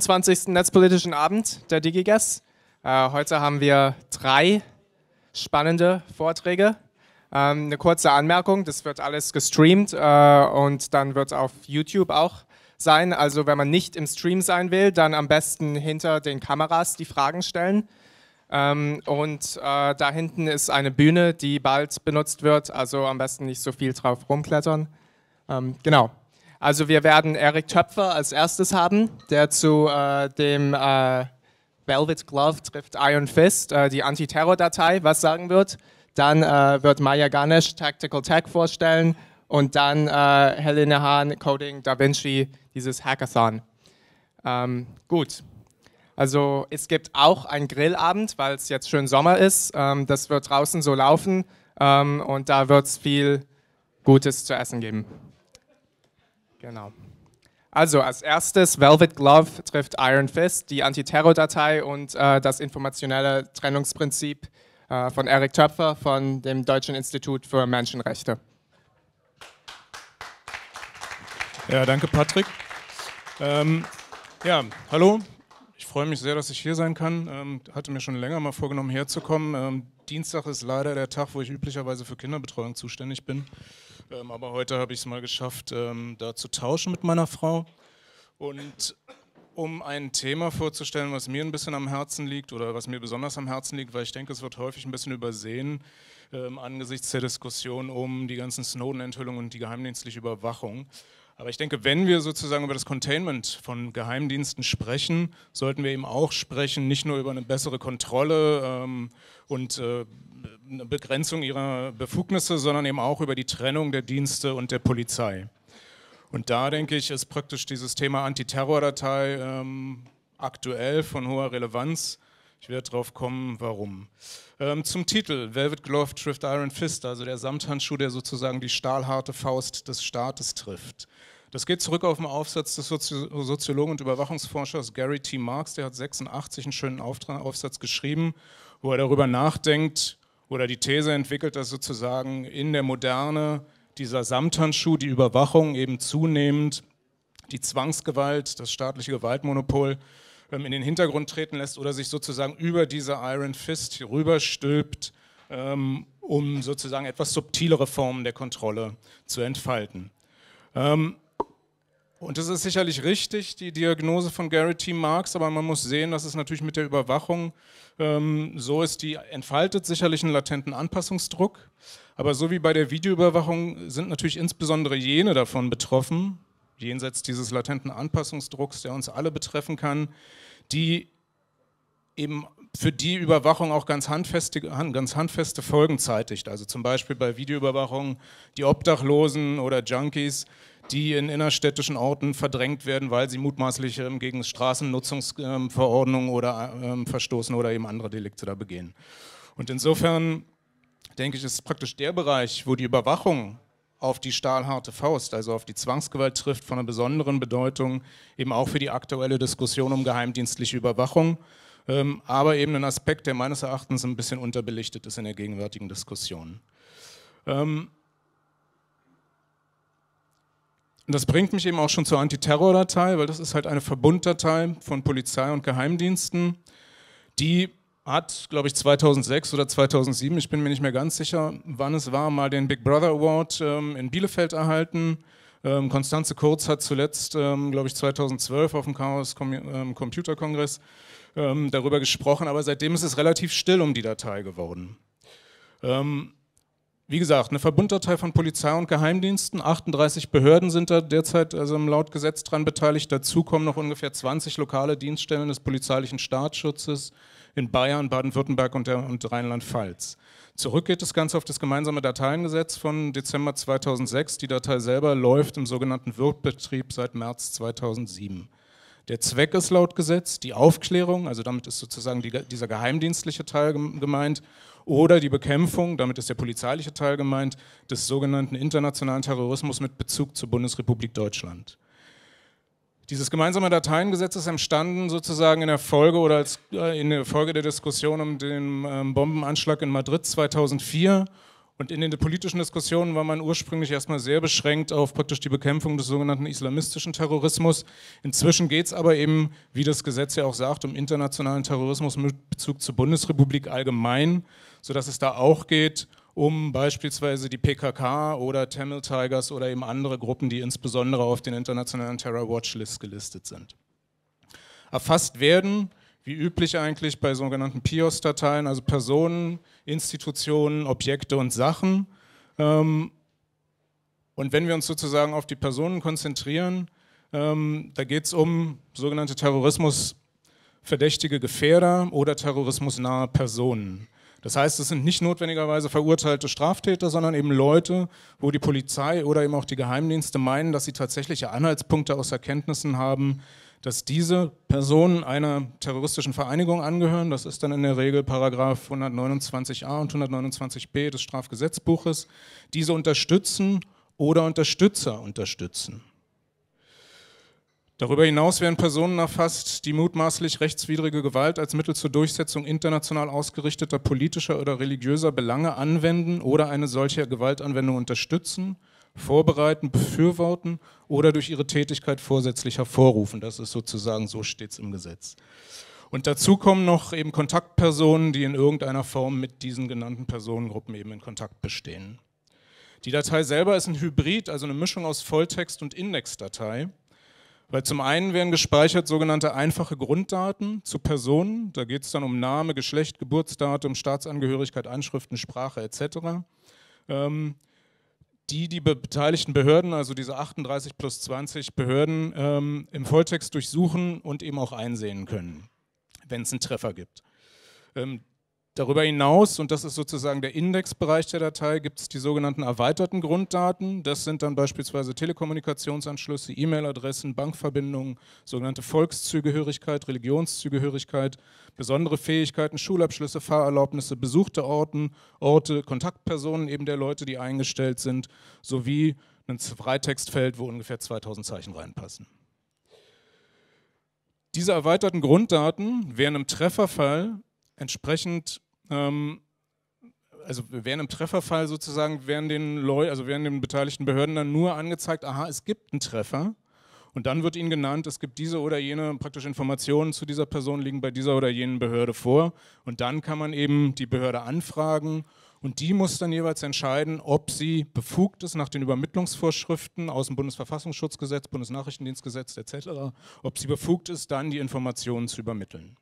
28. Netzpolitischen Abend der DigiGAS. Heute haben wir 3 spannende Vorträge. Eine kurze Anmerkung, das wird alles gestreamt und dann wird es auf YouTube auch sein. Also wenn man nicht im Stream sein will, dann am besten hinter den Kameras die Fragen stellen. Da hinten ist eine Bühne, die bald benutzt wird, also am besten nicht so viel drauf rumklettern. Genau. Also wir werden Eric Töpfer als erstes haben, der zu dem Velvet Glove trifft Iron Fist, die Antiterrordatei, was sagen wird. Dann wird Maya Ganesh Tactical Tech vorstellen und dann Helene Hahn Coding Da Vinci, dieses Hackathon. Gut. Also es gibt auch einen Grillabend, weil es jetzt schön Sommer ist. Das wird draußen so laufen und da wird es viel Gutes zu essen geben. Genau. Also als erstes Velvet Glove trifft Iron Fist, die Antiterrordatei und das informationelle Trennungsprinzip von Eric Töpfer von dem Deutschen Institut für Menschenrechte. Ja, danke Patrick. Ja, hallo. Ich freue mich sehr, dass ich hier sein kann. Hatte mir schon länger mal vorgenommen, herzukommen. Dienstag ist leider der Tag, wo ich üblicherweise für Kinderbetreuung zuständig bin. Aber heute habe ich es mal geschafft, da zu tauschen mit meiner Frau. Und um ein Thema vorzustellen, was mir ein bisschen am Herzen liegt oder was mir besonders am Herzen liegt, weil ich denke, es wird häufig ein bisschen übersehen angesichts der Diskussion um die ganzen Snowden-Enthüllungen und die geheimdienstliche Überwachung. Aber ich denke, wenn wir sozusagen über das Containment von Geheimdiensten sprechen, sollten wir eben auch sprechen, nicht nur über eine bessere Kontrolle und eine Begrenzung ihrer Befugnisse, sondern eben auch über die Trennung der Dienste und der Polizei. Und da, denke ich, ist praktisch dieses Thema Antiterrordatei aktuell von hoher Relevanz. Ich werde drauf kommen, warum. Zum Titel, Velvet Glove trifft Iron Fist, also der Samthandschuh, der sozusagen die stahlharte Faust des Staates trifft. Das geht zurück auf den Aufsatz des Soziologen und Überwachungsforschers Gary T. Marx, der hat 1986 einen schönen Aufsatz geschrieben, wo er darüber nachdenkt oder die These entwickelt, dass sozusagen in der Moderne dieser Samthandschuh, die Überwachung eben zunehmend, die Zwangsgewalt, das staatliche Gewaltmonopol, in den Hintergrund treten lässt oder sich sozusagen über diese Iron Fist rüberstülpt, um sozusagen etwas subtilere Formen der Kontrolle zu entfalten. Und das ist sicherlich richtig, die Diagnose von Gary T. Marx, aber man muss sehen, dass es natürlich mit der Überwachung so ist, die entfaltet sicherlich einen latenten Anpassungsdruck, aber so wie bei der Videoüberwachung sind natürlich insbesondere jene davon betroffen, jenseits dieses latenten Anpassungsdrucks, der uns alle betreffen kann, die eben für die Überwachung auch ganz handfeste Folgen zeitigt. Also zum Beispiel bei Videoüberwachung die Obdachlosen oder Junkies, die in innerstädtischen Orten verdrängt werden, weil sie mutmaßlich gegen Straßennutzungsverordnungen oder verstoßen oder eben andere Delikte da begehen. Und insofern denke ich, ist praktisch der Bereich, wo die Überwachung auf die stahlharte Faust, also auf die Zwangsgewalt trifft, von einer besonderen Bedeutung, eben auch für die aktuelle Diskussion um geheimdienstliche Überwachung, aber eben ein Aspekt, der meines Erachtens ein bisschen unterbelichtet ist in der gegenwärtigen Diskussion. Und das bringt mich eben auch schon zur Antiterrordatei, weil das ist halt eine Verbunddatei von Polizei und Geheimdiensten, die hat, glaube ich, 2006 oder 2007, ich bin mir nicht mehr ganz sicher, wann es war, mal den Big Brother Award in Bielefeld erhalten. Konstanze Kurz hat zuletzt, glaube ich, 2012 auf dem Chaos Computerkongress darüber gesprochen, aber seitdem ist es relativ still um die Datei geworden. Wie gesagt, eine Verbunddatei von Polizei und Geheimdiensten, 38 Behörden sind da derzeit also laut Gesetz dran beteiligt, dazu kommen noch ungefähr 20 lokale Dienststellen des polizeilichen Staatsschutzes, in Bayern, Baden-Württemberg und Rheinland-Pfalz. Zurück geht das Ganze auf das gemeinsame Dateiengesetz von Dezember 2006. Die Datei selber läuft im sogenannten Wirkbetrieb seit März 2007. Der Zweck ist laut Gesetz die Aufklärung, also damit ist sozusagen dieser geheimdienstliche Teil gemeint, oder die Bekämpfung, damit ist der polizeiliche Teil gemeint, des sogenannten internationalen Terrorismus mit Bezug zur Bundesrepublik Deutschland. Dieses gemeinsame Dateiengesetz ist entstanden sozusagen in der Folge oder in der Folge der Diskussion um den Bombenanschlag in Madrid 2004 Und in den politischen Diskussionen war man ursprünglich erstmal sehr beschränkt auf praktisch die Bekämpfung des sogenannten islamistischen Terrorismus. Inzwischen geht es aber eben, wie das Gesetz ja auch sagt, um internationalen Terrorismus mit Bezug zur Bundesrepublik allgemein, sodass es da auch geht um beispielsweise die PKK oder Tamil Tigers oder eben andere Gruppen, die insbesondere auf den internationalen Terror Watchlists gelistet sind. Erfasst werden, wie üblich eigentlich bei sogenannten PIOS-Dateien, also Personen, Institutionen, Objekte und Sachen. Und wenn wir uns sozusagen auf die Personen konzentrieren, da geht es um sogenannte terrorismusverdächtige Gefährder oder terrorismusnahe Personen. Das heißt, es sind nicht notwendigerweise verurteilte Straftäter, sondern eben Leute, wo die Polizei oder eben auch die Geheimdienste meinen, dass sie tatsächliche Anhaltspunkte aus Erkenntnissen haben, dass diese Personen einer terroristischen Vereinigung angehören. Das ist dann in der Regel Paragraph 129a und 129b des Strafgesetzbuches. Diese unterstützen oder Unterstützer unterstützen. Darüber hinaus werden Personen erfasst, die mutmaßlich rechtswidrige Gewalt als Mittel zur Durchsetzung international ausgerichteter politischer oder religiöser Belange anwenden oder eine solche Gewaltanwendung unterstützen, vorbereiten, befürworten oder durch ihre Tätigkeit vorsätzlich hervorrufen. Das ist sozusagen, so steht es im Gesetz. Und dazu kommen noch eben Kontaktpersonen, die in irgendeiner Form mit diesen genannten Personengruppen eben in Kontakt bestehen. Die Datei selber ist ein Hybrid, also eine Mischung aus Volltext- und Indexdatei, weil zum einen werden gespeichert sogenannte einfache Grunddaten zu Personen, da geht es dann um Name, Geschlecht, Geburtsdatum, Staatsangehörigkeit, Anschriften, Sprache etc., die beteiligten Behörden, also diese 38 + 20 Behörden, im Volltext durchsuchen und eben auch einsehen können, wenn es einen Treffer gibt. Darüber hinaus, und das ist sozusagen der Indexbereich der Datei, gibt es die sogenannten erweiterten Grunddaten. Das sind dann beispielsweise Telekommunikationsanschlüsse, E-Mail-Adressen, Bankverbindungen, sogenannte Volkszugehörigkeit, Religionszugehörigkeit, besondere Fähigkeiten, Schulabschlüsse, Fahrerlaubnisse, besuchte Orte, Kontaktpersonen eben der Leute, die eingestellt sind, sowie ein Freitextfeld, wo ungefähr 2000 Zeichen reinpassen. Diese erweiterten Grunddaten wären im Trefferfall entsprechend werden den beteiligten Behörden dann nur angezeigt, aha, es gibt einen Treffer, und dann wird ihnen genannt, es gibt diese oder jene, praktisch Informationen zu dieser Person liegen bei dieser oder jenen Behörde vor, und dann kann man eben die Behörde anfragen und die muss dann jeweils entscheiden, ob sie befugt ist nach den Übermittlungsvorschriften aus dem Bundesverfassungsschutzgesetz, Bundesnachrichtendienstgesetz etc., ob sie befugt ist, dann die Informationen zu übermitteln.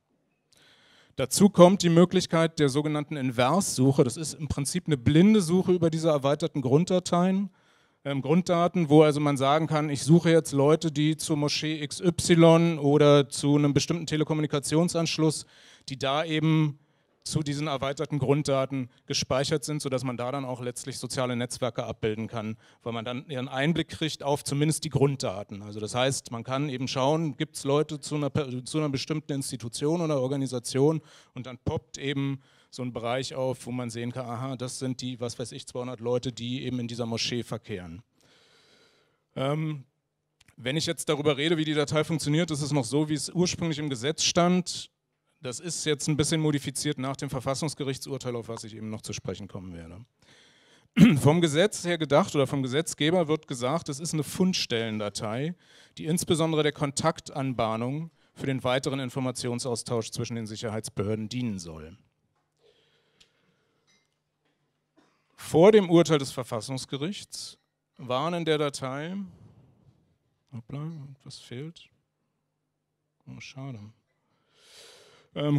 Dazu kommt die Möglichkeit der sogenannten Invers-Suche. Das ist im Prinzip eine blinde Suche über diese erweiterten Grunddaten, wo also man sagen kann, ich suche jetzt Leute, die zur Moschee XY oder zu einem bestimmten Telekommunikationsanschluss, die da eben zu diesen erweiterten Grunddaten gespeichert sind, sodass man da dann auch letztlich soziale Netzwerke abbilden kann, weil man dann einen Einblick kriegt auf zumindest die Grunddaten. Also das heißt, man kann eben schauen, gibt es Leute zu einer bestimmten Institution oder Organisation, und dann poppt eben so ein Bereich auf, wo man sehen kann, aha, das sind die, was weiß ich, 200 Leute, die eben in dieser Moschee verkehren. Wenn ich jetzt darüber rede, wie die Datei funktioniert, ist es noch so, wie es ursprünglich im Gesetz stand. Das ist jetzt ein bisschen modifiziert nach dem Verfassungsgerichtsurteil, auf was ich eben noch zu sprechen kommen werde. Vom Gesetz her gedacht oder vom Gesetzgeber wird gesagt, es ist eine Fundstellendatei, die insbesondere der Kontaktanbahnung für den weiteren Informationsaustausch zwischen den Sicherheitsbehörden dienen soll. Vor dem Urteil des Verfassungsgerichts waren in der Datei, hoppla, was fehlt? Oh, schade.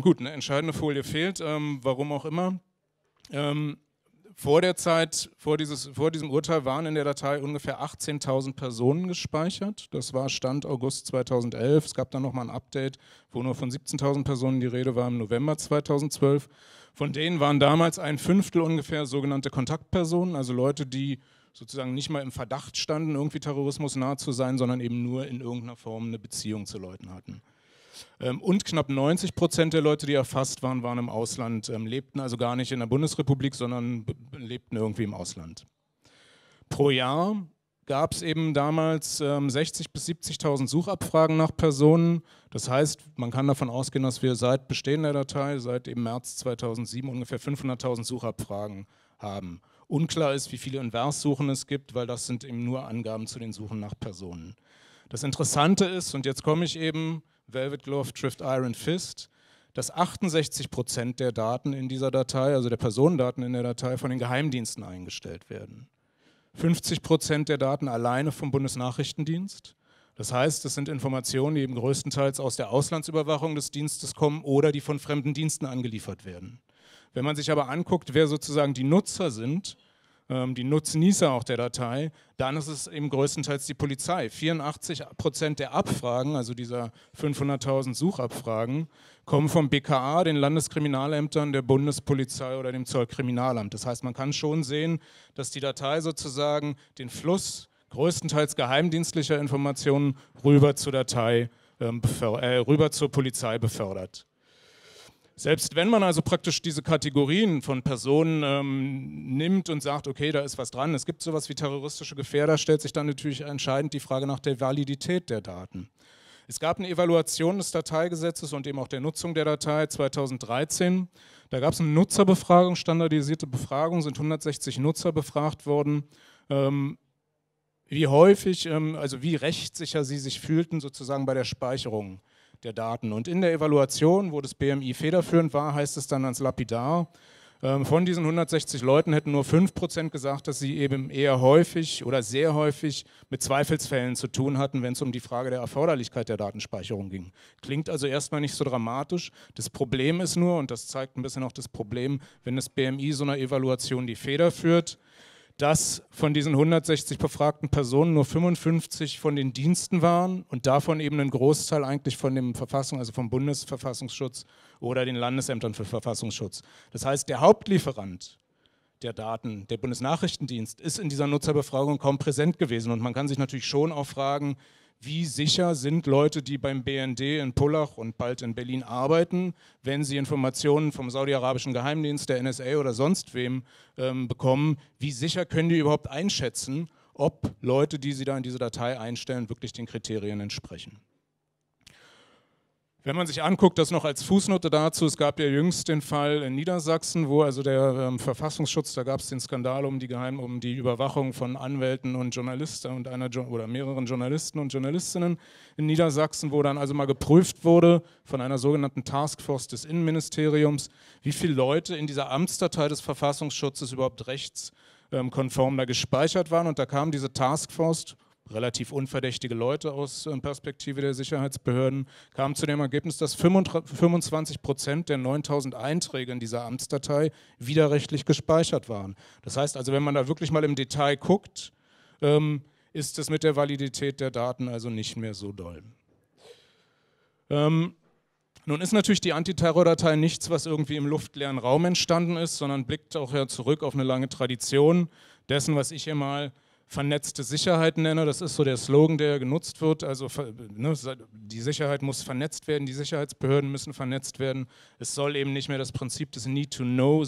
Gut, eine entscheidende Folie fehlt, warum auch immer. Vor diesem Urteil waren in der Datei ungefähr 18.000 Personen gespeichert. Das war Stand August 2011. Es gab dann nochmal ein Update, wo nur von 17.000 Personen die Rede war im November 2012. Von denen waren damals 1/5 ungefähr sogenannte Kontaktpersonen, also Leute, die sozusagen nicht mal im Verdacht standen, irgendwie terrorismusnah zu sein, sondern eben nur in irgendeiner Form eine Beziehung zu Leuten hatten. Und knapp 90% der Leute, die erfasst waren, waren im Ausland, lebten also gar nicht in der Bundesrepublik, sondern lebten irgendwie im Ausland. Pro Jahr gab es eben damals 60.000 bis 70.000 Suchabfragen nach Personen. Das heißt, man kann davon ausgehen, dass wir seit Bestehen der Datei, seit eben März 2007 ungefähr 500.000 Suchabfragen haben. Unklar ist, wie viele Invers-Suchen es gibt, weil das sind eben nur Angaben zu den Suchen nach Personen. Das Interessante ist, und jetzt komme ich eben, Velvet Glove trifft Iron Fist, dass 68% der Daten in dieser Datei, also der Personendaten in der Datei, von den Geheimdiensten eingestellt werden. 50% der Daten alleine vom Bundesnachrichtendienst. Das heißt, es sind Informationen, die eben größtenteils aus der Auslandsüberwachung des Dienstes kommen oder die von fremden Diensten angeliefert werden. Wenn man sich aber anguckt, wer sozusagen die Nutzer sind, die Nutznießer auch der Datei, dann ist es eben größtenteils die Polizei. 84% der Abfragen, also dieser 500.000 Suchabfragen, kommen vom BKA, den Landeskriminalämtern, der Bundespolizei oder dem Zollkriminalamt. Das heißt, man kann schon sehen, dass die Datei sozusagen den Fluss größtenteils geheimdienstlicher Informationen rüber zur Datei, rüber zur Polizei befördert. Selbst wenn man also praktisch diese Kategorien von Personen nimmt und sagt, okay, da ist was dran, es gibt sowas wie terroristische Gefährder, stellt sich dann natürlich entscheidend die Frage nach der Validität der Daten. Es gab eine Evaluation des Dateigesetzes und eben auch der Nutzung der Datei 2013. Da gab es eine Nutzerbefragung, standardisierte Befragung, sind 160 Nutzer befragt worden. Wie häufig, also wie rechtssicher sie sich fühlten sozusagen bei der Speicherung der Daten. Und in der Evaluation, wo das BMI federführend war, heißt es dann ganz lapidar, von diesen 160 Leuten hätten nur 5% gesagt, dass sie eben eher häufig oder sehr häufig mit Zweifelsfällen zu tun hatten, wenn es um die Frage der Erforderlichkeit der Datenspeicherung ging. Klingt also erstmal nicht so dramatisch. Das Problem ist nur, und das zeigt ein bisschen auch das Problem, wenn das BMI so einer Evaluation die Feder führt, dass von diesen 160 befragten Personen nur 55 von den Diensten waren und davon eben ein Großteil eigentlich von dem vom Bundesverfassungsschutz oder den Landesämtern für Verfassungsschutz. Das heißt, der Hauptlieferant der Daten, der Bundesnachrichtendienst, ist in dieser Nutzerbefragung kaum präsent gewesen. Und man kann sich natürlich schon auch fragen, wie sicher sind Leute, die beim BND in Pullach und bald in Berlin arbeiten, wenn sie Informationen vom saudi-arabischen Geheimdienst, der NSA oder sonst wem bekommen, wie sicher können die überhaupt einschätzen, ob Leute, die sie da in diese Datei einstellen, wirklich den Kriterien entsprechen. Wenn man sich anguckt, das noch als Fußnote dazu, es gab ja jüngst den Fall in Niedersachsen, wo also der Verfassungsschutz, da gab es den Skandal um die Überwachung von Anwälten und Journalisten und mehreren Journalisten und Journalistinnen in Niedersachsen, wo dann also mal geprüft wurde von einer sogenannten Taskforce des Innenministeriums, wie viele Leute in dieser Amtsdatei des Verfassungsschutzes überhaupt rechtskonform da gespeichert waren. Und da kam diese Taskforce, relativ unverdächtige Leute aus Perspektive der Sicherheitsbehörden, kamen zu dem Ergebnis, dass 25% der 9.000 Einträge in dieser Amtsdatei widerrechtlich gespeichert waren. Das heißt also, wenn man da wirklich mal im Detail guckt, ist es mit der Validität der Daten also nicht mehr so doll. Nun ist natürlich die Antiterrordatei nichts, was irgendwie im luftleeren Raum entstanden ist, sondern blickt auch ja zurück auf eine lange Tradition dessen, was ich hier mal vernetzte Sicherheit nenne, das ist so der Slogan, der genutzt wird, also ne, die Sicherheit muss vernetzt werden, die Sicherheitsbehörden müssen vernetzt werden. Es soll eben nicht mehr das Prinzip des Need to Know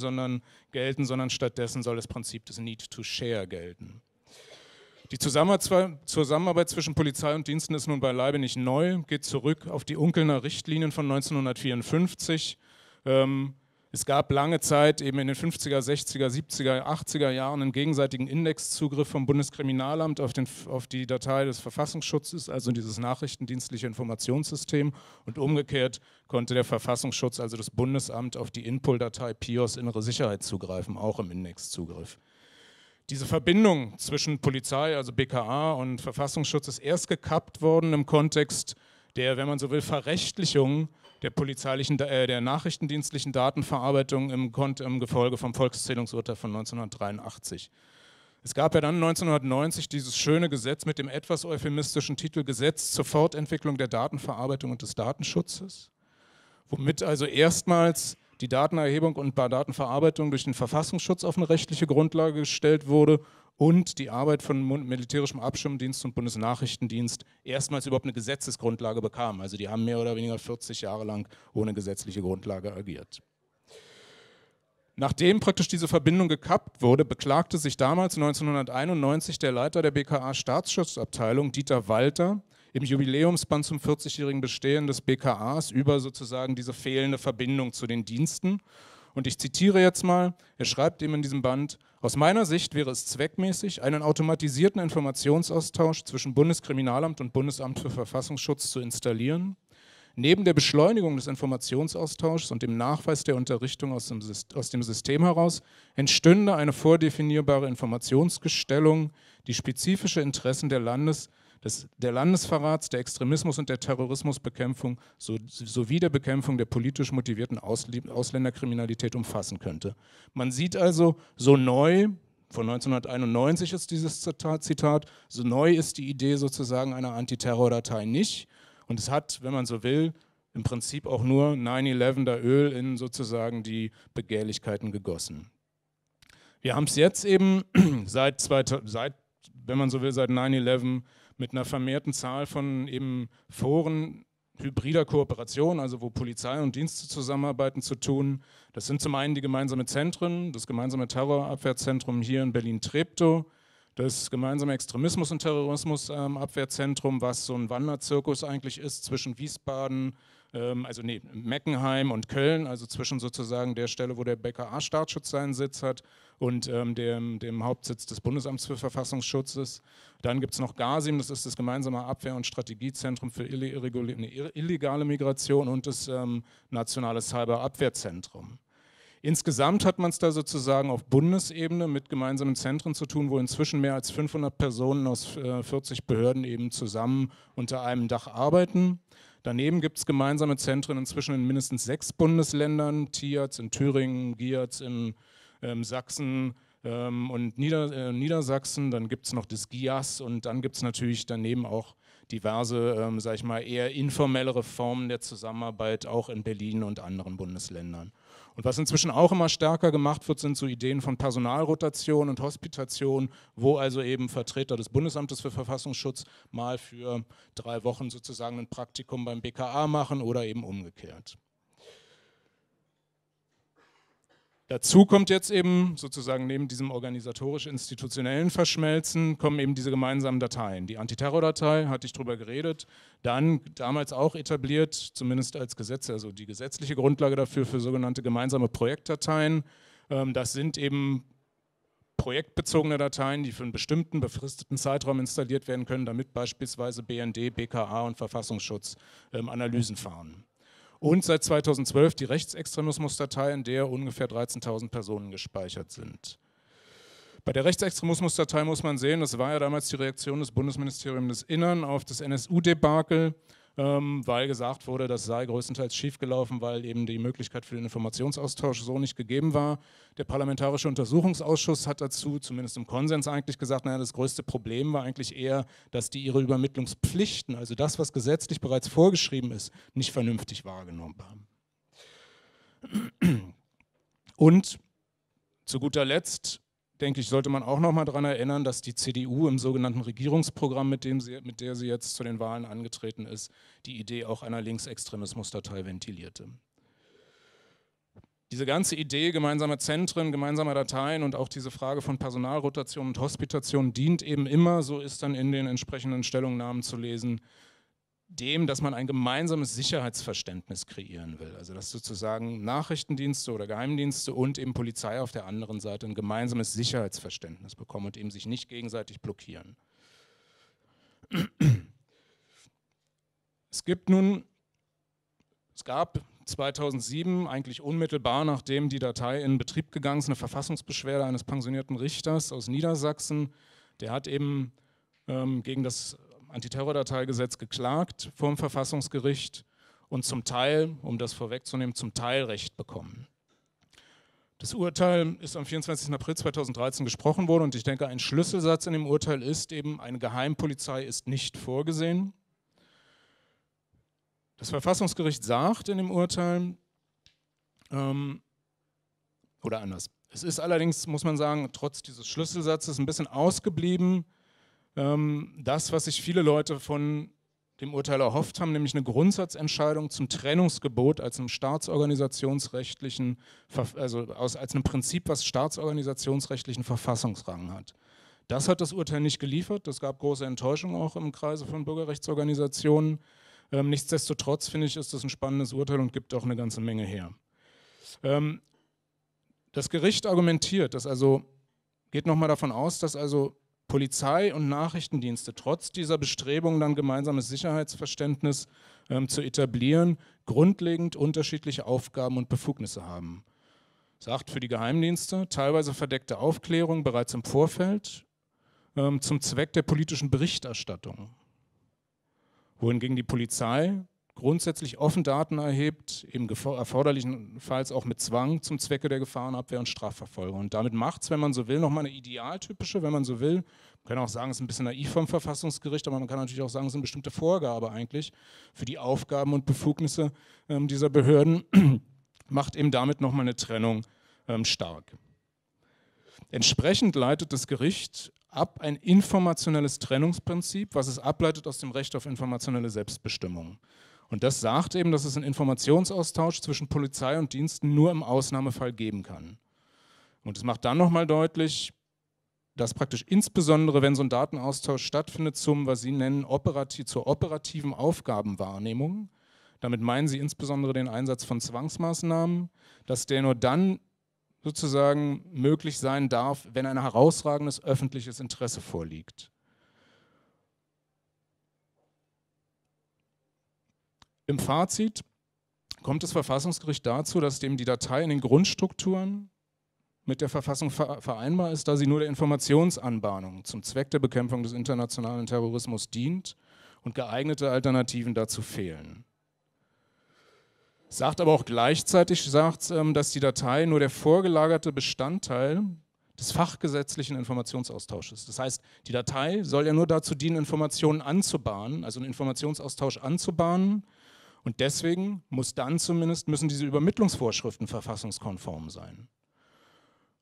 gelten, sondern stattdessen soll das Prinzip des Need to Share gelten. Die Zusammenarbeit zwischen Polizei und Diensten ist nun beileibe nicht neu, geht zurück auf die Unkelner Richtlinien von 1954. Es gab lange Zeit, eben in den 50er, 60er, 70er, 80er Jahren einen gegenseitigen Indexzugriff vom Bundeskriminalamt auf die Datei des Verfassungsschutzes, also dieses nachrichtendienstliche Informationssystem. Und umgekehrt konnte der Verfassungsschutz, also das Bundesamt, auf die Inpol-Datei PIOS Innere Sicherheit zugreifen, auch im Indexzugriff. Diese Verbindung zwischen Polizei, also BKA und Verfassungsschutz ist erst gekappt worden im Kontext der, wenn man so will, Verrechtlichung der nachrichtendienstlichen Datenverarbeitung im Gefolge vom Volkszählungsurteil von 1983. Es gab ja dann 1990 dieses schöne Gesetz mit dem etwas euphemistischen Titel Gesetz zur Fortentwicklung der Datenverarbeitung und des Datenschutzes, womit also erstmals die Datenerhebung und Datenverarbeitung durch den Verfassungsschutz auf eine rechtliche Grundlage gestellt wurde und die Arbeit von militärischem Abschirmdienst und Bundesnachrichtendienst erstmals überhaupt eine Gesetzesgrundlage bekam. Also die haben mehr oder weniger 40 Jahre lang ohne gesetzliche Grundlage agiert. Nachdem praktisch diese Verbindung gekappt wurde, beklagte sich damals 1991 der Leiter der BKA Staatsschutzabteilung, Dieter Walter, im Jubiläumsband zum 40-jährigen Bestehen des BKAs über sozusagen diese fehlende Verbindung zu den Diensten. Und ich zitiere jetzt mal, er schreibt eben in diesem Band: Aus meiner Sicht wäre es zweckmäßig, einen automatisierten Informationsaustausch zwischen Bundeskriminalamt und Bundesamt für Verfassungsschutz zu installieren. Neben der Beschleunigung des Informationsaustauschs und dem Nachweis der Unterrichtung aus dem System heraus entstünde eine vordefinierbare Informationsgestellung, die spezifische Interessen der Landesverrats, der Extremismus- und der Terrorismusbekämpfung sowie der Bekämpfung der politisch motivierten Ausländerkriminalität umfassen könnte. Man sieht also, so neu, von 1991 ist dieses Zitat, so neu ist die Idee sozusagen einer Antiterrordatei nicht. Und es hat, wenn man so will, im Prinzip auch nur 9/11er Öl in sozusagen die Begehrlichkeiten gegossen. Wir haben es jetzt eben seit 9/11 mit einer vermehrten Zahl von eben Foren hybrider Kooperation, also wo Polizei und Dienste zusammenarbeiten, zu tun. Das sind zum einen die gemeinsamen Zentren, das gemeinsame Terrorabwehrzentrum hier in Berlin-Treptow, das gemeinsame Extremismus- und Terrorismusabwehrzentrum, was so ein Wanderzirkus eigentlich ist zwischen Wiesbaden, Meckenheim und Köln, also zwischen sozusagen der Stelle, wo der BKA-Staatsschutz seinen Sitz hat, und dem Hauptsitz des Bundesamts für Verfassungsschutzes. Dann gibt es noch GASIM, das ist das gemeinsame Abwehr- und Strategiezentrum für illegale Migration und das nationale Cyberabwehrzentrum. Insgesamt hat man es da sozusagen auf Bundesebene mit gemeinsamen Zentren zu tun, wo inzwischen mehr als 500 Personen aus 40 Behörden eben zusammen unter einem Dach arbeiten. Daneben gibt es gemeinsame Zentren inzwischen in mindestens 6 Bundesländern, TIAZ in Thüringen, GIAZ in Sachsen und Niedersachsen. Dann gibt es noch das GIAS und dann gibt es natürlich daneben auch diverse, sage ich mal, eher informellere Formen der Zusammenarbeit, auch in Berlin und anderen Bundesländern. Und was inzwischen auch immer stärker gemacht wird, sind so Ideen von Personalrotation und Hospitation, wo also eben Vertreter des Bundesamtes für Verfassungsschutz mal für 3 Wochen sozusagen ein Praktikum beim BKA machen oder eben umgekehrt. Dazu kommt jetzt eben sozusagen neben diesem organisatorisch-institutionellen Verschmelzen kommen eben diese gemeinsamen Dateien. Die Antiterrordatei, hatte ich drüber geredet, dann damals auch etabliert, zumindest als Gesetz, also die gesetzliche Grundlage dafür, für sogenannte gemeinsame Projektdateien. Das sind eben projektbezogene Dateien, die für einen bestimmten befristeten Zeitraum installiert werden können, damit beispielsweise BND, BKA und Verfassungsschutz Analysen fahren. Und seit 2012 die Rechtsextremismusdatei, in der ungefähr 13.000 Personen gespeichert sind. Bei der Rechtsextremismusdatei muss man sehen, das war ja damals die Reaktion des Bundesministeriums des Innern auf das NSU-Debakel, weil gesagt wurde, das sei größtenteils schiefgelaufen, weil eben die Möglichkeit für den Informationsaustausch so nicht gegeben war. Der Parlamentarische Untersuchungsausschuss hat dazu, zumindest im Konsens eigentlich, gesagt, naja, das größte Problem war eigentlich eher, dass die ihre Übermittlungspflichten, also das, was gesetzlich bereits vorgeschrieben ist, nicht vernünftig wahrgenommen haben. Und zu guter Letzt, denke ich, sollte man auch noch mal daran erinnern, dass die CDU im sogenannten Regierungsprogramm, mit der sie jetzt zu den Wahlen angetreten ist, die Idee auch einer Linksextremismusdatei ventilierte. Diese ganze Idee gemeinsamer Zentren, gemeinsamer Dateien und auch diese Frage von Personalrotation und Hospitation dient eben immer, so ist dann in den entsprechenden Stellungnahmen zu lesen, dem, dass man ein gemeinsames Sicherheitsverständnis kreieren will. Also dass sozusagen Nachrichtendienste oder Geheimdienste und eben Polizei auf der anderen Seite ein gemeinsames Sicherheitsverständnis bekommen und eben sich nicht gegenseitig blockieren. Es gab 2007, eigentlich unmittelbar nachdem die Datei in Betrieb gegangen ist, eine Verfassungsbeschwerde eines pensionierten Richters aus Niedersachsen. Der hat eben gegen das Antiterrordateigesetz geklagt vor dem Verfassungsgericht und zum Teil, um das vorwegzunehmen, zum Teil Recht bekommen. Das Urteil ist am 24. April 2013 gesprochen worden und ich denke, ein Schlüsselsatz in dem Urteil ist eben, eine Geheimpolizei ist nicht vorgesehen. Das Verfassungsgericht sagt in dem Urteil, oder anders, es ist allerdings, muss man sagen, trotz dieses Schlüsselsatzes ein bisschen ausgeblieben, das, was sich viele Leute von dem Urteil erhofft haben, nämlich eine Grundsatzentscheidung zum Trennungsgebot als einem staatsorganisationsrechtlichen, als einem Prinzip, was staatsorganisationsrechtlichen Verfassungsrang hat. Das hat das Urteil nicht geliefert, das gab große Enttäuschung auch im Kreise von Bürgerrechtsorganisationen. Nichtsdestotrotz finde ich, ist das ein spannendes Urteil und gibt auch eine ganze Menge her. Das Gericht argumentiert, dass also geht nochmal davon aus, dass also Polizei und Nachrichtendienste trotz dieser Bestrebungen, dann gemeinsames Sicherheitsverständnis zu etablieren, grundlegend unterschiedliche Aufgaben und Befugnisse haben. Sagt für die Geheimdienste teilweise verdeckte Aufklärung bereits im Vorfeld zum Zweck der politischen Berichterstattung, wohingegen die Polizei grundsätzlich offen Daten erhebt, eben erforderlichenfalls auch mit Zwang zum Zwecke der Gefahrenabwehr und Strafverfolgung. Und damit macht es, wenn man so will, nochmal eine idealtypische, wenn man so will, man kann auch sagen, es ist ein bisschen naiv vom Verfassungsgericht, aber man kann natürlich auch sagen, es ist eine bestimmte Vorgabe eigentlich für die Aufgaben und Befugnisse dieser Behörden, macht eben damit nochmal eine Trennung stark. Entsprechend leitet das Gericht ab ein informationelles Trennungsprinzip, was es ableitet aus dem Recht auf informationelle Selbstbestimmung. Und das sagt eben, dass es einen Informationsaustausch zwischen Polizei und Diensten nur im Ausnahmefall geben kann. Und es macht dann nochmal deutlich, dass praktisch insbesondere, wenn so ein Datenaustausch stattfindet zum, was Sie nennen, zur operativen Aufgabenwahrnehmung, damit meinen Sie insbesondere den Einsatz von Zwangsmaßnahmen, dass der nur dann sozusagen möglich sein darf, wenn ein herausragendes öffentliches Interesse vorliegt. Im Fazit kommt das Verfassungsgericht dazu, dass dem die Datei in den Grundstrukturen mit der Verfassung vereinbar ist, da sie nur der Informationsanbahnung zum Zweck der Bekämpfung des internationalen Terrorismus dient und geeignete Alternativen dazu fehlen. Sagt aber auch gleichzeitig, dass die Datei nur der vorgelagerte Bestandteil des fachgesetzlichen Informationsaustausches. Das heißt, die Datei soll ja nur dazu dienen, Informationen anzubahnen, also einen Informationsaustausch anzubahnen. Und deswegen müssen diese Übermittlungsvorschriften verfassungskonform sein.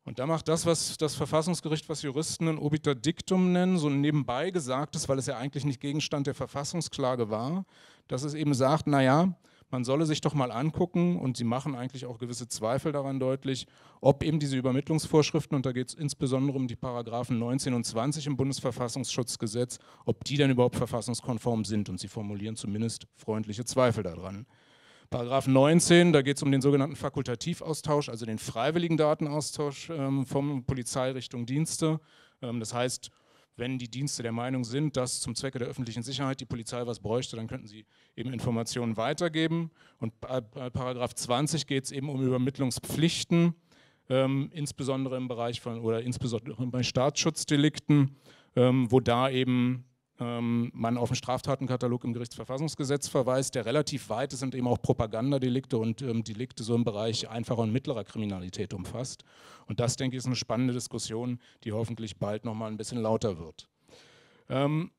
Und da macht das, was das Verfassungsgericht, was Juristen ein obiter dictum nennen, so nebenbei Gesagtes, weil es ja eigentlich nicht Gegenstand der Verfassungsklage war, dass es eben sagt, naja, man solle sich doch mal angucken, und sie machen eigentlich auch gewisse Zweifel daran deutlich, ob eben diese Übermittlungsvorschriften, und da geht es insbesondere um die Paragraphen 19 und 20 im Bundesverfassungsschutzgesetz, ob die denn überhaupt verfassungskonform sind, und sie formulieren zumindest freundliche Zweifel daran. Paragraph 19, da geht es um den sogenannten Fakultativaustausch, also den freiwilligen Datenaustausch von Polizei Richtung Dienste. Das heißt, wenn die Dienste der Meinung sind, dass zum Zwecke der öffentlichen Sicherheit die Polizei was bräuchte, dann könnten sie eben Informationen weitergeben. Und bei Paragraph 20 geht es eben um Übermittlungspflichten, insbesondere im Bereich von oder insbesondere bei Staatsschutzdelikten, wo da eben man auf den Straftatenkatalog im Gerichtsverfassungsgesetz verweist, der relativ weit ist und eben auch Propagandadelikte und Delikte so im Bereich einfacher und mittlerer Kriminalität umfasst. Und das, denke ich, ist eine spannende Diskussion, die hoffentlich bald nochmal ein bisschen lauter wird. Im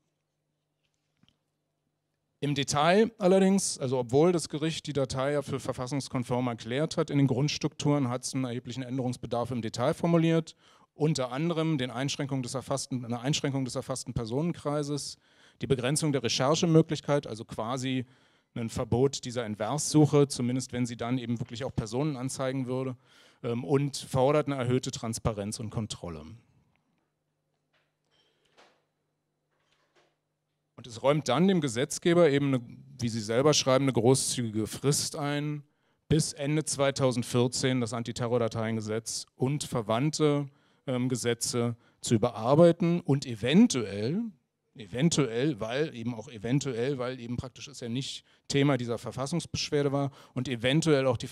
Detail allerdings, also obwohl das Gericht die Datei ja für verfassungskonform erklärt hat, in den Grundstrukturen hat es einen erheblichen Änderungsbedarf im Detail formuliert. Unter anderem eine Einschränkung des erfassten Personenkreises, die Begrenzung der Recherchemöglichkeit, also quasi ein Verbot dieser Inverssuche, zumindest wenn sie dann eben wirklich auch Personen anzeigen würde, und fordert eine erhöhte Transparenz und Kontrolle. Und es räumt dann dem Gesetzgeber eben, wie Sie selber schreiben, eine großzügige Frist ein, bis Ende 2014 das Antiterrordateiengesetz und verwandte Gesetze zu überarbeiten und eventuell, weil eben praktisch es ja nicht Thema dieser Verfassungsbeschwerde war, und eventuell auch die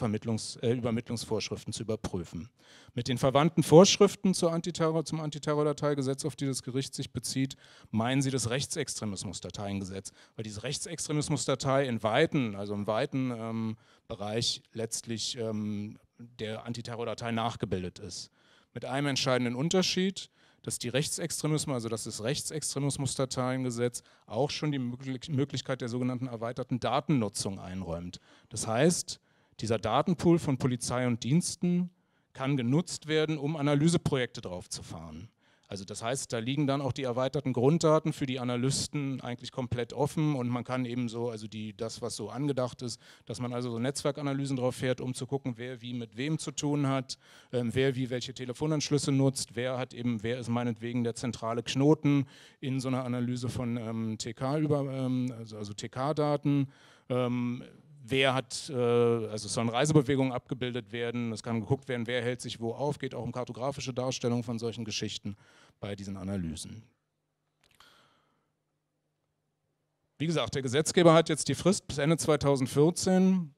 Übermittlungsvorschriften zu überprüfen. Mit den verwandten Vorschriften zum Antiterrordateigesetz, auf die das Gericht sich bezieht, meinen sie das Rechtsextremismusdateiengesetz, weil diese Rechtsextremismusdatei im weiten Bereich letztlich der Antiterrordatei nachgebildet ist. Mit einem entscheidenden Unterschied, dass das Rechtsextremismusdateiengesetz auch schon die Möglichkeit der sogenannten erweiterten Datennutzung einräumt. Das heißt, dieser Datenpool von Polizei und Diensten kann genutzt werden, um Analyseprojekte draufzufahren. Also das heißt, da liegen dann auch die erweiterten Grunddaten für die Analysten eigentlich komplett offen, und man kann eben so, also das, was so angedacht ist, dass man also so Netzwerkanalysen drauf fährt, um zu gucken, wer wie mit wem zu tun hat, wer wie welche Telefonanschlüsse nutzt, wer ist meinetwegen der zentrale Knoten in so einer Analyse von TK-Daten, wer hat, also es sollen Reisebewegungen abgebildet werden, es kann geguckt werden, wer hält sich wo auf, geht auch um kartografische Darstellung von solchen Geschichten bei diesen Analysen. Wie gesagt, der Gesetzgeber hat jetzt die Frist bis Ende 2014,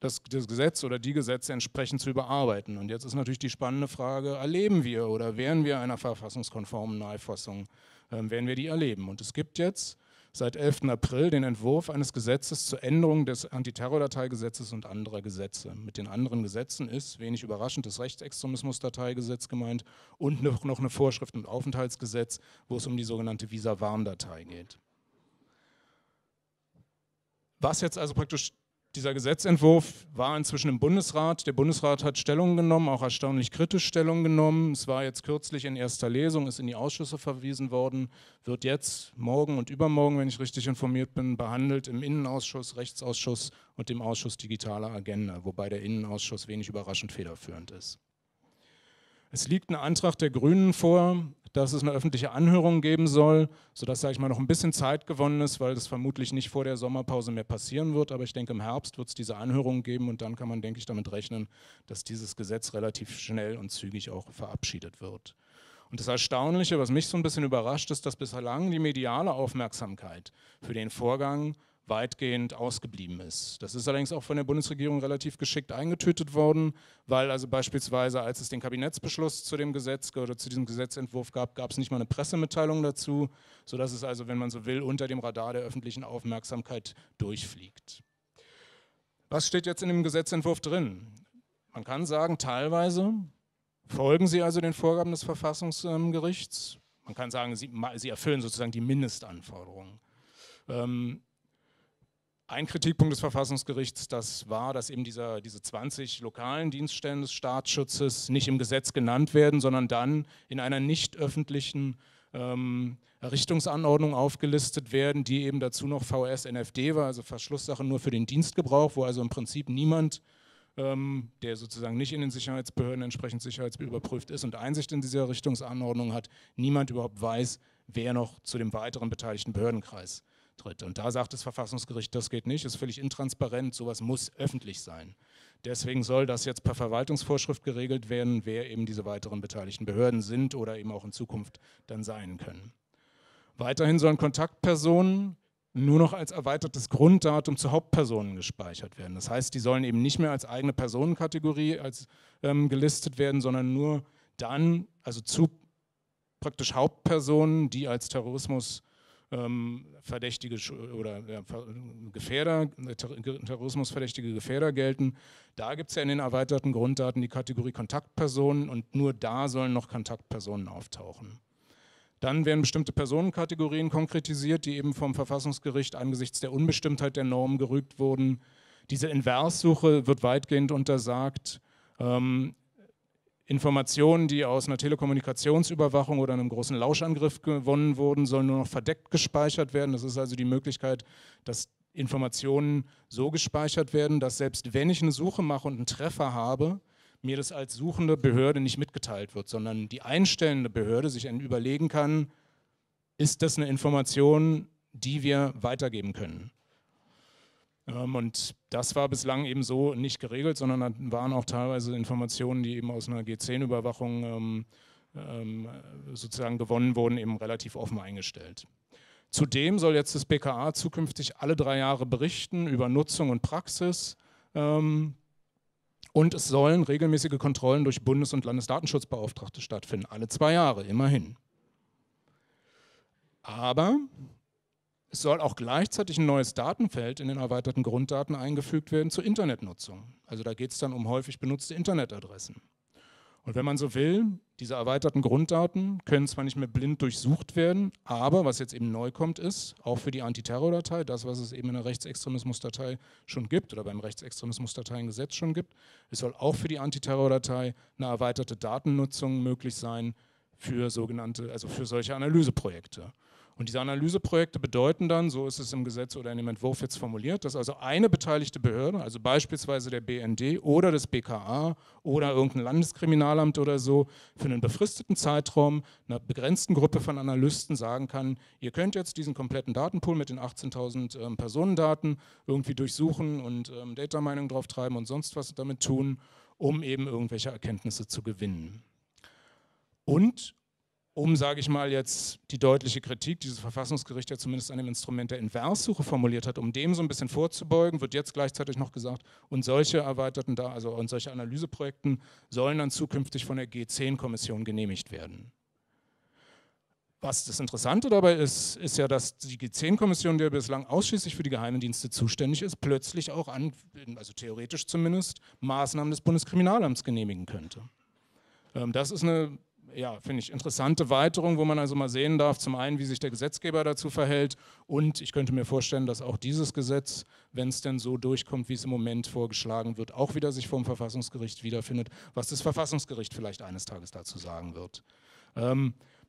das Gesetz oder die Gesetze entsprechend zu überarbeiten. Und jetzt ist natürlich die spannende Frage, erleben wir oder werden wir einer verfassungskonformen Neufassung, werden wir die erleben? Und es gibt jetzt seit 11. April den Entwurf eines Gesetzes zur Änderung des Antiterrordateigesetzes und anderer Gesetze. Mit den anderen Gesetzen ist, wenig überraschend, das Rechtsextremismusdateigesetz gemeint und noch eine Vorschrift und Aufenthaltsgesetz, wo es um die sogenannte Visa-Warndatei geht. Was jetzt also praktisch dieser Gesetzentwurf war inzwischen im Bundesrat. Der Bundesrat hat Stellung genommen, auch erstaunlich kritisch Stellung genommen. Es war jetzt kürzlich in erster Lesung, ist in die Ausschüsse verwiesen worden, wird jetzt morgen und übermorgen, wenn ich richtig informiert bin, behandelt im Innenausschuss, Rechtsausschuss und dem Ausschuss Digitaler Agenda, wobei der Innenausschuss wenig überraschend federführend ist. Es liegt ein Antrag der Grünen vor, dass es eine öffentliche Anhörung geben soll, sodass, sage ich mal, noch ein bisschen Zeit gewonnen ist, weil das vermutlich nicht vor der Sommerpause mehr passieren wird. Aber ich denke, im Herbst wird es diese Anhörung geben und dann kann man, denke ich, damit rechnen, dass dieses Gesetz relativ schnell und zügig auch verabschiedet wird. Und das Erstaunliche, was mich so ein bisschen überrascht, ist, dass bislang die mediale Aufmerksamkeit für den Vorgang weitgehend ausgeblieben ist. Das ist allerdings auch von der Bundesregierung relativ geschickt eingetütet worden, weil also beispielsweise, als es den Kabinettsbeschluss zu dem Gesetz oder zu diesem Gesetzentwurf gab, gab es nicht mal eine Pressemitteilung dazu, sodass es also, wenn man so will, unter dem Radar der öffentlichen Aufmerksamkeit durchfliegt. Was steht jetzt in dem Gesetzentwurf drin? Man kann sagen, teilweise folgen sie also den Vorgaben des Verfassungsgerichts. Man kann sagen, sie erfüllen sozusagen die Mindestanforderungen. Ein Kritikpunkt des Verfassungsgerichts, das war, dass eben diese 20 lokalen Dienststellen des Staatsschutzes nicht im Gesetz genannt werden, sondern dann in einer nicht öffentlichen Errichtungsanordnung aufgelistet werden, die eben dazu noch VS-NFD war, also Verschlusssache nur für den Dienstgebrauch, wo also im Prinzip niemand, der sozusagen nicht in den Sicherheitsbehörden entsprechend sicherheitsüberprüft ist und Einsicht in diese Errichtungsanordnung hat, niemand überhaupt weiß, wer noch zu dem weiteren beteiligten Behördenkreis tritt. Und da sagt das Verfassungsgericht, das geht nicht, ist völlig intransparent, sowas muss öffentlich sein. Deswegen soll das jetzt per Verwaltungsvorschrift geregelt werden, wer eben diese weiteren beteiligten Behörden sind oder eben auch in Zukunft dann sein können. Weiterhin sollen Kontaktpersonen nur noch als erweitertes Grunddatum zu Hauptpersonen gespeichert werden. Das heißt, die sollen eben nicht mehr als eigene Personenkategorie gelistet werden, sondern nur dann, also zu praktisch Hauptpersonen, die als Terrorismus verdächtige oder Gefährder, terrorismusverdächtige Gefährder gelten. Da gibt es ja in den erweiterten Grunddaten die Kategorie Kontaktpersonen und nur da sollen noch Kontaktpersonen auftauchen. Dann werden bestimmte Personenkategorien konkretisiert, die eben vom Verfassungsgericht angesichts der Unbestimmtheit der Norm gerügt wurden. Diese Inverssuche wird weitgehend untersagt. Informationen, die aus einer Telekommunikationsüberwachung oder einem großen Lauschangriff gewonnen wurden, sollen nur noch verdeckt gespeichert werden. Das ist also die Möglichkeit, dass Informationen so gespeichert werden, dass selbst wenn ich eine Suche mache und einen Treffer habe, mir das als suchende Behörde nicht mitgeteilt wird, sondern die einstellende Behörde sich überlegen kann, ist das eine Information, die wir weitergeben können. Und das war bislang eben so nicht geregelt, sondern da waren auch teilweise Informationen, die eben aus einer G10-Überwachung sozusagen gewonnen wurden, eben relativ offen eingestellt. Zudem soll jetzt das BKA zukünftig alle 3 Jahre berichten über Nutzung und Praxis und es sollen regelmäßige Kontrollen durch Bundes- und Landesdatenschutzbeauftragte stattfinden, alle 2 Jahre, immerhin. Aber es soll auch gleichzeitig ein neues Datenfeld in den erweiterten Grunddaten eingefügt werden zur Internetnutzung. Also da geht es dann um häufig benutzte Internetadressen. Und wenn man so will, diese erweiterten Grunddaten können zwar nicht mehr blind durchsucht werden, aber was jetzt eben neu kommt ist, auch für die Antiterrordatei, das was es eben in der Rechtsextremismusdatei schon gibt oder beim Rechtsextremismusdateiengesetz schon gibt, es soll auch für die Antiterrordatei eine erweiterte Datennutzung möglich sein für sogenannte, also für solche Analyseprojekte. Und diese Analyseprojekte bedeuten dann, so ist es im Gesetz oder in dem Entwurf jetzt formuliert, dass also eine beteiligte Behörde, also beispielsweise der BND oder das BKA oder irgendein Landeskriminalamt oder so, für einen befristeten Zeitraum einer begrenzten Gruppe von Analysten sagen kann, ihr könnt jetzt diesen kompletten Datenpool mit den 18.000 Personendaten irgendwie durchsuchen und Data Mining drauf treiben und sonst was damit tun, um eben irgendwelche Erkenntnisse zu gewinnen. Und um, sage ich mal, jetzt die deutliche Kritik, die das Verfassungsgericht ja zumindest an dem Instrument der Inverssuche formuliert hat, um dem so ein bisschen vorzubeugen, wird jetzt gleichzeitig noch gesagt, und solche erweiterten, und solche Analyseprojekten sollen dann zukünftig von der G10-Kommission genehmigt werden. Was das Interessante dabei ist, ist ja, dass die G10-Kommission, die bislang ausschließlich für die Geheimdienste zuständig ist, plötzlich auch, also theoretisch zumindest, Maßnahmen des Bundeskriminalamts genehmigen könnte. Das ist eine, ja, finde ich, interessante Weiterung, wo man also mal sehen darf, zum einen, wie sich der Gesetzgeber dazu verhält, und ich könnte mir vorstellen, dass auch dieses Gesetz, wenn es denn so durchkommt, wie es im Moment vorgeschlagen wird, auch wieder sich vor dem Verfassungsgericht wiederfindet, was das Verfassungsgericht vielleicht eines Tages dazu sagen wird.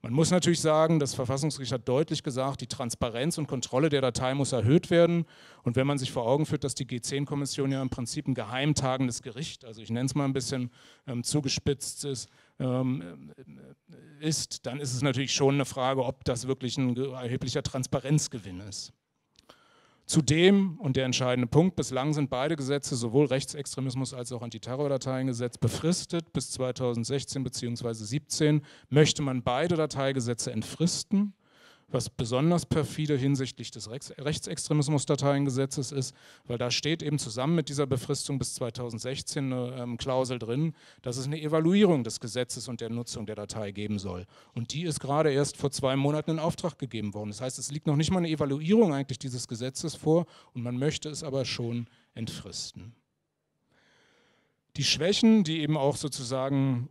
Man muss natürlich sagen, das Verfassungsgericht hat deutlich gesagt, die Transparenz und Kontrolle der Datei muss erhöht werden. Und wenn man sich vor Augen führt, dass die G10-Kommission ja im Prinzip ein geheimtagendes Gericht, also ich nenne es mal ein bisschen zugespitzt ist, dann ist es natürlich schon eine Frage, ob das wirklich ein erheblicher Transparenzgewinn ist. Zudem, und der entscheidende Punkt, bislang sind beide Gesetze, sowohl Rechtsextremismus als auch Antiterrordateiengesetz, befristet. Bis 2016 bzw. 2017 möchte man beide Dateigesetze entfristen, was besonders perfide hinsichtlich des Rechtsextremismus-Dateiengesetzes ist, weil da steht eben zusammen mit dieser Befristung bis 2016 eine Klausel drin, dass es eine Evaluierung des Gesetzes und der Nutzung der Datei geben soll. Und die ist gerade erst vor 2 Monaten in Auftrag gegeben worden. Das heißt, es liegt noch nicht mal eine Evaluierung eigentlich dieses Gesetzes vor und man möchte es aber schon entfristen. Die Schwächen, die eben auch sozusagen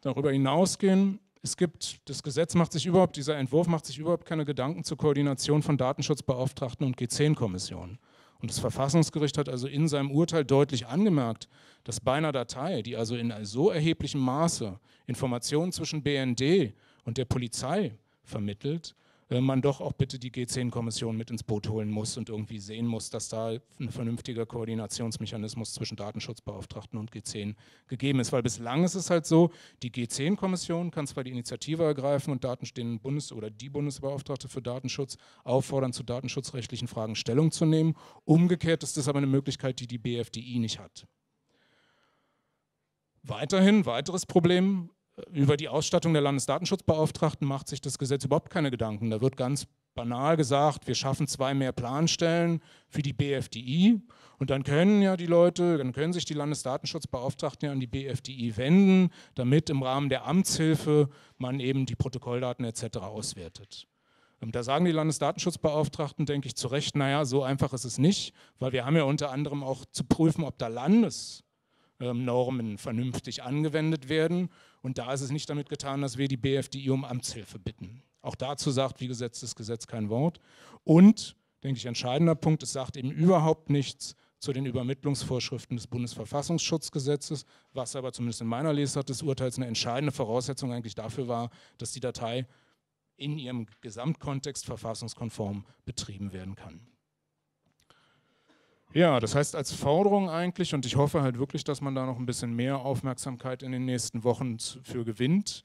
darüber hinausgehen: Es gibt, das Gesetz macht sich überhaupt, dieser Entwurf macht sich überhaupt keine Gedanken zur Koordination von Datenschutzbeauftragten und G10-Kommissionen. Und das Verfassungsgericht hat also in seinem Urteil deutlich angemerkt, dass bei einer Datei, die also in so erheblichem Maße Informationen zwischen BND und der Polizei vermittelt, man doch auch bitte die G10-Kommission mit ins Boot holen muss und irgendwie sehen muss, dass da ein vernünftiger Koordinationsmechanismus zwischen Datenschutzbeauftragten und G10 gegeben ist. Weil bislang ist es halt so, die G10-Kommission kann zwar die Initiative ergreifen und den Bundesbeauftragte für Datenschutz auffordern, zu datenschutzrechtlichen Fragen Stellung zu nehmen. Umgekehrt ist das aber eine Möglichkeit, die die BFDI nicht hat. Weiterhin, weiteres Problem: Über die Ausstattung der Landesdatenschutzbeauftragten macht sich das Gesetz überhaupt keine Gedanken. Da wird ganz banal gesagt, wir schaffen 2 mehr Planstellen für die BFDI und dann können ja die Leute, dann können sich die Landesdatenschutzbeauftragten ja an die BFDI wenden, damit im Rahmen der Amtshilfe man eben die Protokolldaten etc. auswertet. Da sagen die Landesdatenschutzbeauftragten, denke ich, zu Recht, naja, so einfach ist es nicht, weil wir haben ja unter anderem auch zu prüfen, ob da Landesnormen vernünftig angewendet werden. Und da ist es nicht damit getan, dass wir die BFDI um Amtshilfe bitten. Auch dazu sagt, wie gesagt, das Gesetz kein Wort. Und, denke ich, entscheidender Punkt, es sagt eben überhaupt nichts zu den Übermittlungsvorschriften des Bundesverfassungsschutzgesetzes, was aber zumindest in meiner Lesart des Urteils eine entscheidende Voraussetzung eigentlich dafür war, dass die Datei in ihrem Gesamtkontext verfassungskonform betrieben werden kann. Ja, das heißt, als Forderung eigentlich, und ich hoffe halt wirklich, dass man da noch ein bisschen mehr Aufmerksamkeit in den nächsten Wochen für gewinnt.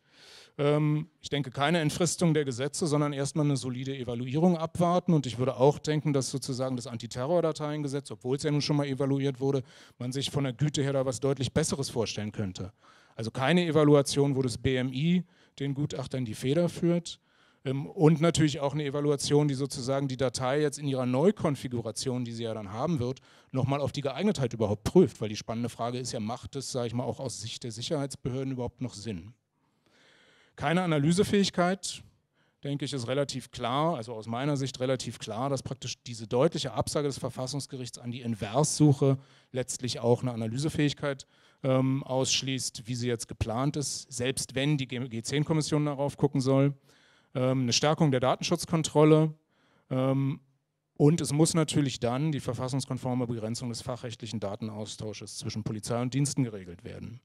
Ich denke, keine Entfristung der Gesetze, sondern erstmal eine solide Evaluierung abwarten, und ich würde auch denken, dass sozusagen das Antiterrordateiengesetz, obwohl es ja nun schon mal evaluiert wurde, man sich von der Güte her da was deutlich Besseres vorstellen könnte. Also keine Evaluation, wo das BMI den Gutachter in die Feder führt. Und natürlich auch eine Evaluation, die sozusagen die Datei jetzt in ihrer Neukonfiguration, die sie ja dann haben wird, nochmal auf die Geeignetheit überhaupt prüft. Weil die spannende Frage ist ja, macht es, sage ich mal, auch aus Sicht der Sicherheitsbehörden überhaupt noch Sinn? Keine Analysefähigkeit, denke ich, ist relativ klar, also aus meiner Sicht relativ klar, dass praktisch diese deutliche Absage des Verfassungsgerichts an die Inverssuche letztlich auch eine Analysefähigkeit ausschließt, wie sie jetzt geplant ist, selbst wenn die G10-Kommission darauf gucken soll. Eine Stärkung der Datenschutzkontrolle, und es muss natürlich dann die verfassungskonforme Begrenzung des fachrechtlichen Datenaustausches zwischen Polizei und Diensten geregelt werden.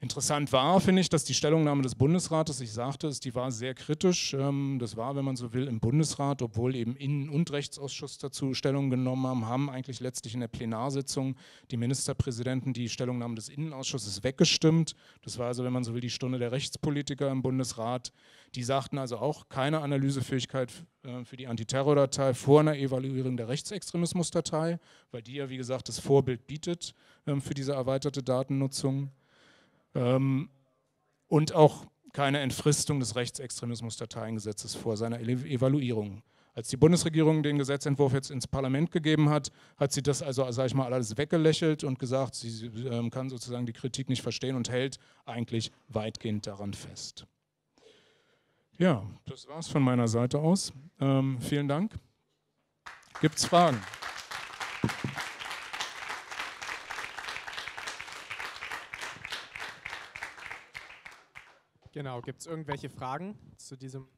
Interessant war, finde ich, dass die Stellungnahme des Bundesrates, ich sagte es, die war sehr kritisch. Das war, wenn man so will, im Bundesrat, obwohl eben Innen- und Rechtsausschuss dazu Stellung genommen haben, haben eigentlich letztlich in der Plenarsitzung die Ministerpräsidenten die Stellungnahme des Innenausschusses weggestimmt. Das war also, wenn man so will, die Stunde der Rechtspolitiker im Bundesrat. Die sagten also auch keine Analysefähigkeit für die Antiterrordatei vor einer Evaluierung der Rechtsextremismusdatei, weil die ja, wie gesagt, das Vorbild bietet für diese erweiterte Datennutzung. Und auch keine Entfristung des Rechtsextremismusdateiengesetzes vor seiner Evaluierung. Als die Bundesregierung den Gesetzentwurf jetzt ins Parlament gegeben hat, hat sie das also, sage ich mal, alles weggelächelt und gesagt, sie kann sozusagen die Kritik nicht verstehen und hält eigentlich weitgehend daran fest. Ja, das war es von meiner Seite aus. Vielen Dank. Gibt es Fragen? Genau, gibt es irgendwelche Fragen zu diesem...